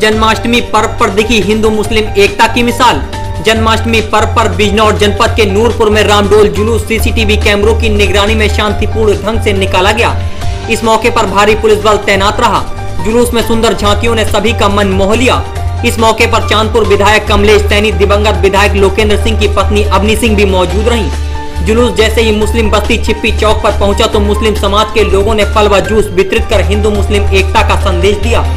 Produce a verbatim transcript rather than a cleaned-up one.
जन्माष्टमी पर्व पर दिखी हिंदू मुस्लिम एकता की मिसाल। जन्माष्टमी पर्व पर बिजनौर जनपद के नूरपुर में रामडोल जुलूस सीसीटीवी कैमरों की निगरानी में शांतिपूर्ण ढंग से निकाला गया। इस मौके पर भारी पुलिस बल तैनात रहा। जुलूस में सुंदर झांकियों ने सभी का मन मोह लिया। इस मौके पर चांदपुर विधायक कमलेश तैनी, दिवंगत विधायक लोकेंद्र सिंह की पत्नी अवनि सिंह भी मौजूद रहीं। जुलूस जैसे ही मुस्लिम बस्ती छिप्पी चौक पर पहुंचा तो मुस्लिम समाज के लोगों ने फल व जूस वितरित कर हिंदू मुस्लिम एकता का संदेश दिया।